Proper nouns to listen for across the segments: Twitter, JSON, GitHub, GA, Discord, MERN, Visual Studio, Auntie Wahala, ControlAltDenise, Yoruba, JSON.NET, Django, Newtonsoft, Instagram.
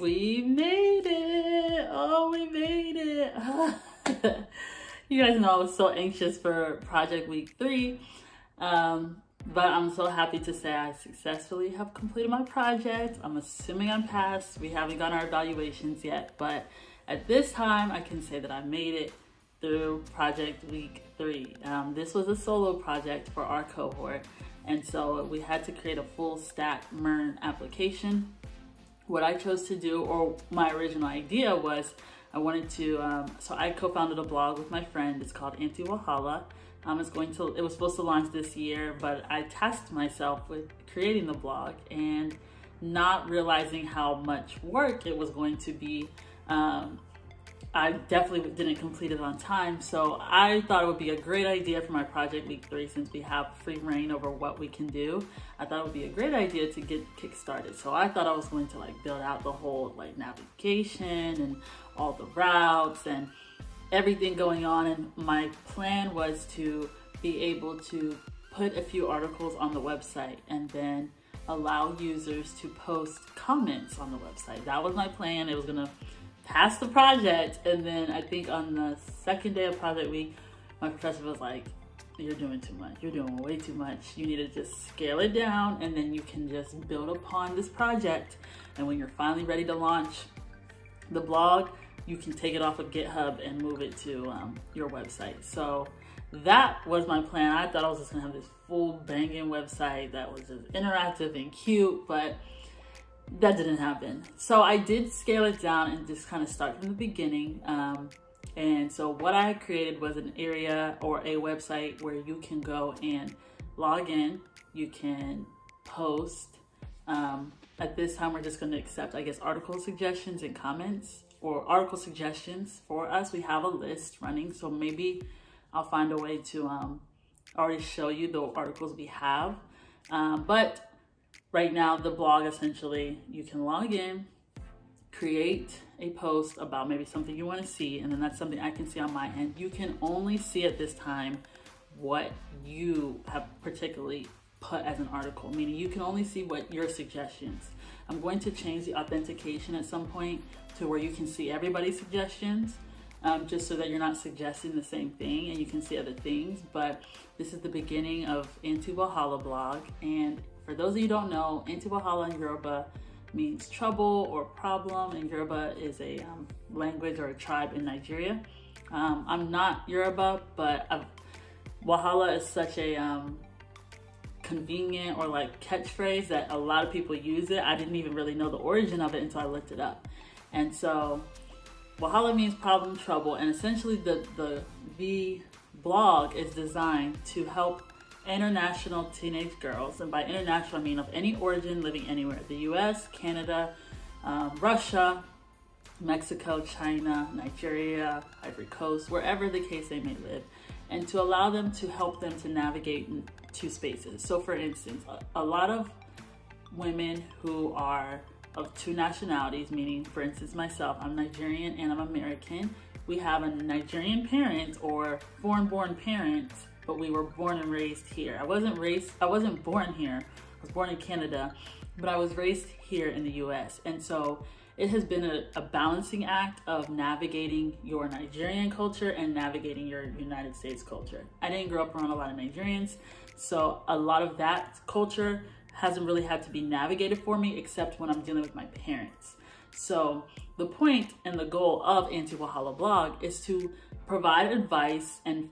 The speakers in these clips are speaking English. We made it. Oh, we made it. You guys know I was so anxious for project week 3. But I'm so happy to say I successfully have completed my project. I'm assuming I'm passed. We haven't gotten our evaluations yet, but at this time I can say that I made it through project week 3. This was a solo project for our cohort, and so we had to create a full stack MERN application. What I chose to do, or my original idea was, I wanted to, so I co-founded a blog with my friend. It's called Auntie Wahala. It was supposed to launch this year, but I tasked myself with creating the blog and not realizing how much work it was going to be. I definitely didn't complete it on time. So I thought it would be a great idea for my project week 3, since we have free reign over what we can do. I thought it would be a great idea to get kickstarted. So I thought I was going to like build out the whole like navigation and all the routes and everything going on. And my plan was to be able to put a few articles on the website and then allow users to post comments on the website. That was my plan. It was gonna pass the project, and then I think on the second day of project week, my professor was like, you're doing too much, you're doing way too much, you need to just scale it down, and then you can just build upon this project, and when you're finally ready to launch the blog, you can take it off of GitHub and move it to your website. So that was my plan. I thought I was just gonna have this full banging website that was just interactive and cute, but that didn't happen. So I did scale it down and just kind of start from the beginning. And so what I created was an area or a website where you can go and log in, you can post. At this time, we're just going to accept, I guess, article suggestions and comments, or article suggestions for us. We have a list running, so maybe I'll find a way to already show you the articles we have. But right now, the blog, essentially, you can log in, create a post about maybe something you want to see, and then that's something I can see on my end. You can only see at this time what you have particularly put as an article, meaning you can only see what your suggestions. I'm going to change the authentication at some point to where you can see everybody's suggestions, just so that you're not suggesting the same thing and you can see other things. But this is the beginning of Auntie Wahala blog, and for those of you who don't know, Auntie Wahala in Yoruba means trouble or problem, and Yoruba is a language or a tribe in Nigeria. I'm not Yoruba, but Wahala is such a convenient or like catchphrase that a lot of people use it. I didn't even really know the origin of it until I looked it up. And so Wahala means problem, trouble, and essentially the blog is designed to help international teenage girls, and by international I mean of any origin, living anywhere: the US, Canada, Russia, Mexico, China, Nigeria, Ivory Coast, wherever the case they may live, and to allow them to help them to navigate to spaces. So for instance, a lot of women who are of two nationalities, meaning for instance myself, I'm Nigerian and I'm American. We have a Nigerian parent or foreign-born parents, but we were born and raised here. I wasn't born here. I was born in Canada, but I was raised here in the US. And so it has been a balancing act of navigating your Nigerian culture and navigating your United States culture. I didn't grow up around a lot of Nigerians, so a lot of that culture hasn't really had to be navigated for me, except when I'm dealing with my parents. So the point and the goal of Auntie Wahala blog is to provide advice and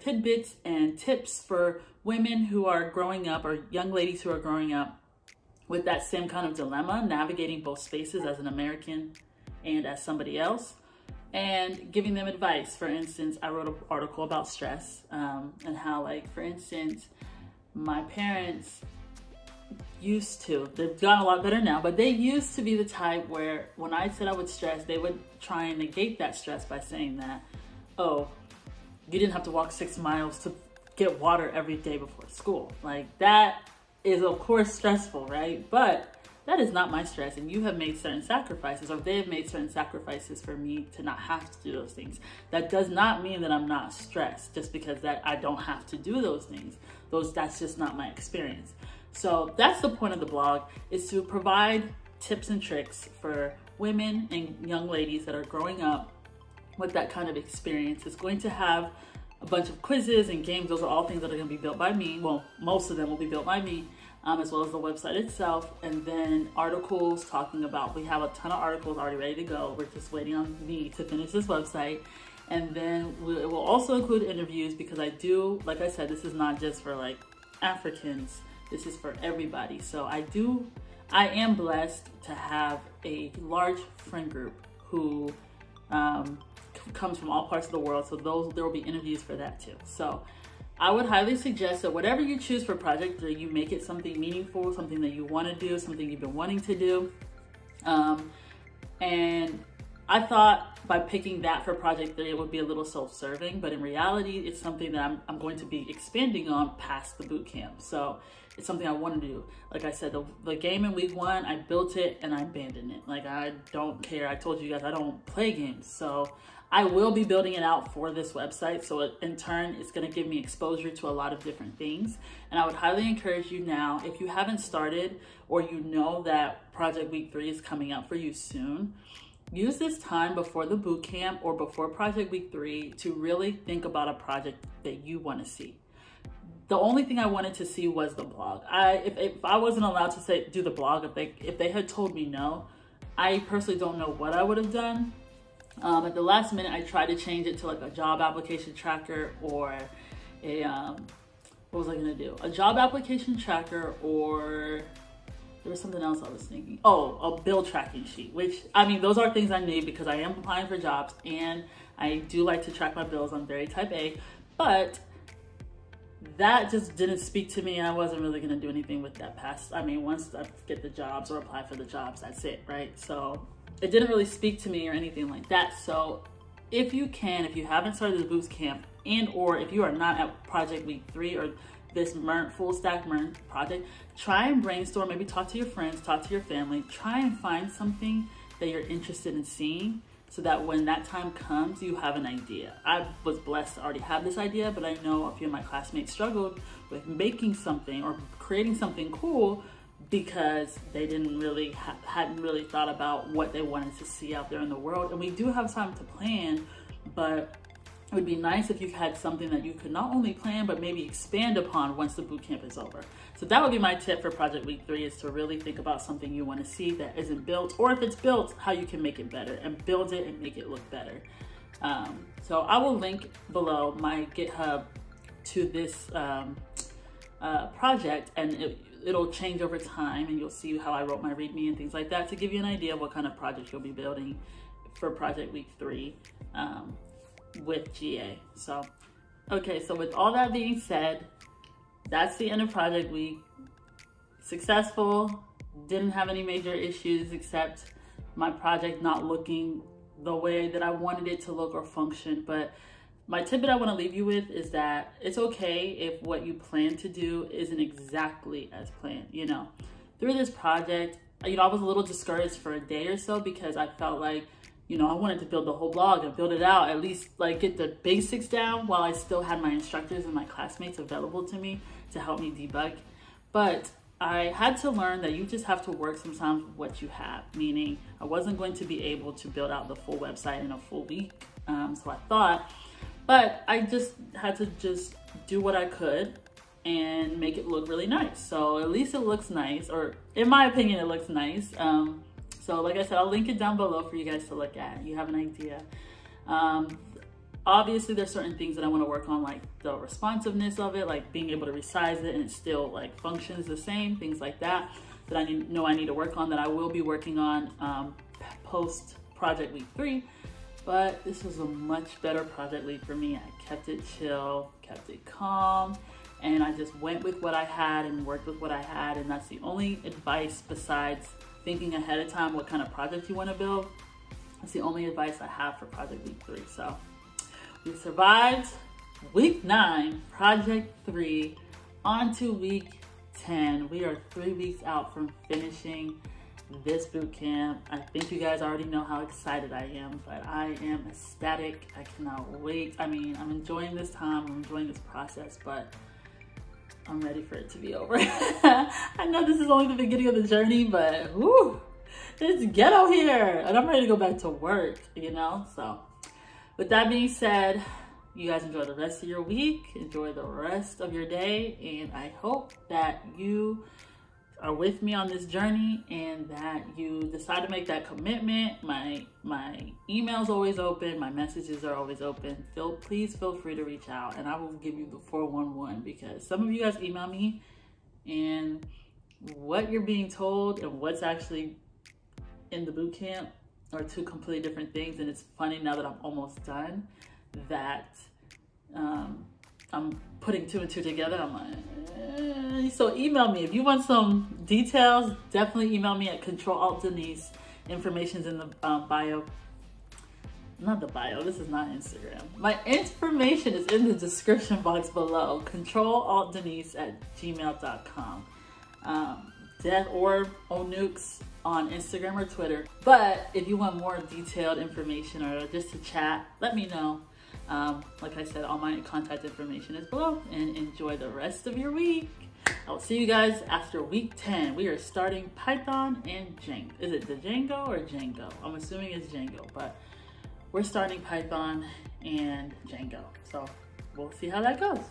tidbits and tips for women who are growing up, or young ladies who are growing up with that same kind of dilemma, navigating both spaces as an American and as somebody else, and giving them advice. For instance, I wrote an article about stress and how, like, for instance, my parents used to, they've gotten a lot better now, but they used to be the type where when I said I would stress, they would try and negate that stress by saying that, oh, you didn't have to walk 6 miles to get water every day before school. Like, that is of course stressful, right? But that is not my stress, and you have made certain sacrifices, or they have made certain sacrifices for me to not have to do those things. That does not mean that I'm not stressed just because that I don't have to do those things. That's just not my experience. So that's the point of the blog, is to provide tips and tricks for women and young ladies that are growing up with that kind of experience. It's going to have a bunch of quizzes and games. Those are all things that are going to be built by me. Well, most of them will be built by me, as well as the website itself. And then articles talking about, we have a ton of articles already ready to go. We're just waiting on me to finish this website. And then it will also include interviews, because I do, like I said, this is not just for like Africans. This is for everybody. So I am blessed to have a large friend group who comes from all parts of the world. So there will be interviews for that too. So I would highly suggest that whatever you choose for Project 3, you make it something meaningful, something that you want to do, something you've been wanting to do. And I thought by picking that for Project 3, it would be a little self-serving, but in reality, it's something that I'm going to be expanding on past the boot camp. So it's something I want to do. Like I said, the game in week 1, I built it and I abandoned it. Like, I don't care. I told you guys I don't play games. So I will be building it out for this website. So in turn, it's going to give me exposure to a lot of different things. And I would highly encourage you now, if you haven't started or you know that Project Week 3 is coming up for you soon, use this time before the boot camp or before Project Week 3 to really think about a project that you want to see. The only thing I wanted to see was the blog. If I wasn't allowed to do the blog, if they had told me no, I personally don't know what I would have done. At the last minute, I tried to change it to like a job application tracker or a, what was I gonna do? A job application tracker, or there was something else I was thinking. Oh, a bill tracking sheet, which, I mean, those are things I need because I am applying for jobs and I do like to track my bills. I'm very type A, but that just didn't speak to me. I wasn't really gonna do anything with that past. I mean, once I get the jobs or apply for the jobs, that's it, right? So it didn't really speak to me or anything like that. So if you can, if you haven't started the boot camp, and or if you are not at Project Week 3 or this MERN, full stack MERN project, try and brainstorm, maybe talk to your friends, talk to your family, try and find something that you're interested in seeing, so that when that time comes, you have an idea. I was blessed to already have this idea, but I know a few of my classmates struggled with making something or creating something cool because they hadn't really thought about what they wanted to see out there in the world. And we do have time to plan, but it would be nice if you had something that you could not only plan, but maybe expand upon once the boot camp is over. So that would be my tip for Project Week 3, is to really think about something you want to see that isn't built, or if it's built, how you can make it better and build it and make it look better. So I will link below my GitHub to this project, and it'll change over time, and you'll see how I wrote my README and things like that to give you an idea of what kind of project you'll be building for Project Week 3. With GA. So, okay, so with all that being said, that's the end of Project Week. Successful, didn't have any major issues except my project not looking the way that I wanted it to look or function. But my tidbit I want to leave you with is that it's okay if what you plan to do isn't exactly as planned. You know, through this project, you know, I was a little discouraged for a day or so because I felt like, you know, I wanted to build the whole blog and build it out, at least like get the basics down while I still had my instructors and my classmates available to me to help me debug. But I had to learn that you just have to work sometimes with what you have, meaning I wasn't going to be able to build out the full website in a full week, so I thought. But I just had to just do what I could and make it look really nice. So at least it looks nice, or in my opinion, it looks nice. So like I said, I'll link it down below for you guys to look at. You have an idea. Obviously, there's certain things that I want to work on, like the responsiveness of it, like being able to resize it and it still like functions the same, things like that, that I need to work on, that I will be working on post Project Week 3. But this was a much better Project Week for me. I kept it chill, kept it calm, and I just went with what I had and worked with what I had. And that's the only advice, besides thinking ahead of time what kind of project you want to build. That's the only advice I have for Project Week 3. So we survived week 9, Project 3, on to week 10. We are 3 weeks out from finishing this boot camp. I think you guys already know how excited I am, but I am ecstatic. I cannot wait. I mean, I'm enjoying this time. I'm enjoying this process, but I'm ready for it to be over. I know this is only the beginning of the journey, but whew, It's ghetto here, and I'm ready to go back to work, you know? So with that being said, you guys enjoy the rest of your week, enjoy the rest of your day, and I hope that you are with me on this journey and that you decide to make that commitment. My email's always open, my messages are always open. Please feel free to reach out, and I will give you the 411, because some of you guys email me and what you're being told and what's actually in the boot camp are two completely different things. And it's funny, now that I'm almost done, that I'm putting two and two together. I'm like, so email me if you want some details. Definitely email me at ControlAltDenise. Information's in the bio. Not the bio, this is not Instagram. My information is in the description box below. ControlAltDenise@gmail.com. Death or Onukes on Instagram or Twitter. But if you want more detailed information or just to chat, let me know. Like I said, all my contact information is below, and enjoy the rest of your week. I'll see you guys after week 10. We are starting Python and Django. Is it the Django or Django? I'm assuming it's Django, but we're starting Python and Django. So we'll see how that goes.